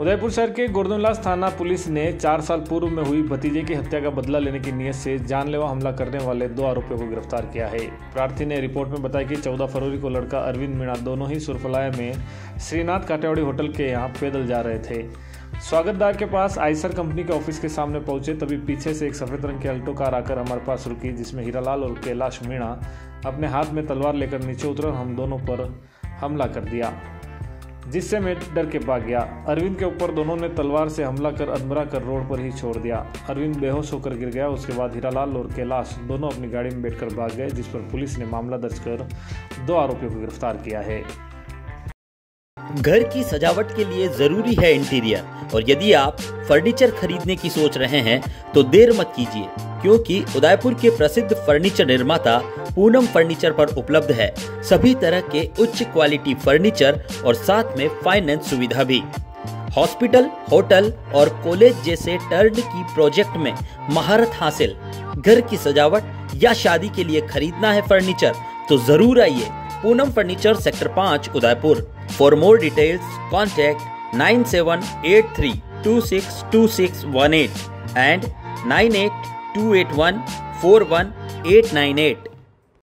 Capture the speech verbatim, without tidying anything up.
उदयपुर शहर के गोर्दलास थाना पुलिस ने चार साल पूर्व में हुई भतीजे की हत्या का बदला लेने की नियत से जानलेवा हमला करने वाले दो आरोपियों को गिरफ्तार किया है। प्रार्थी ने रिपोर्ट में बताया कि चौदह फरवरी को लड़का अरविंद मीणा दोनों ही सुरफलाया में श्रीनाथ काटेवाड़ी होटल के यहां पैदल जा रहे थे। स्वागतदार के पास आईसर कंपनी के ऑफिस के सामने पहुंचे तभी पीछे से एक सफेद रंग की आल्टो कार आकर हमारे पास रुकी, जिसमें हीरा लाल और कैलाश मीणा अपने हाथ में तलवार लेकर नीचे उतर हम दोनों पर हमला कर दिया, जिससे मैं डर के भाग गया। अरविंद के ऊपर दोनों ने तलवार से हमला कर अधमरा कर रोड पर ही छोड़ दिया। अरविंद बेहोश होकर गिर गया। उसके बाद हीरालाल और कैलाश दोनों अपनी गाड़ी में बैठकर भाग गए, जिस पर पुलिस ने मामला दर्ज कर दो आरोपियों को गिरफ्तार किया है। घर की सजावट के लिए जरूरी है इंटीरियर, और यदि आप फर्नीचर खरीदने की सोच रहे हैं तो देर मत कीजिए, क्योंकि उदयपुर के प्रसिद्ध फर्नीचर निर्माता पूनम फर्नीचर पर उपलब्ध है सभी तरह के उच्च क्वालिटी फर्नीचर और साथ में फाइनेंस सुविधा भी। हॉस्पिटल, होटल और कॉलेज जैसे टर्नकी प्रोजेक्ट में महारत हासिल। घर की सजावट या शादी के लिए खरीदना है फर्नीचर तो जरूर आइए पूनम फर्नीचर, सेक्टर पाँच, Udaipur. For more details contact nine seven eight three two six two six one eight and nine eight two eight one four one eight nine eight.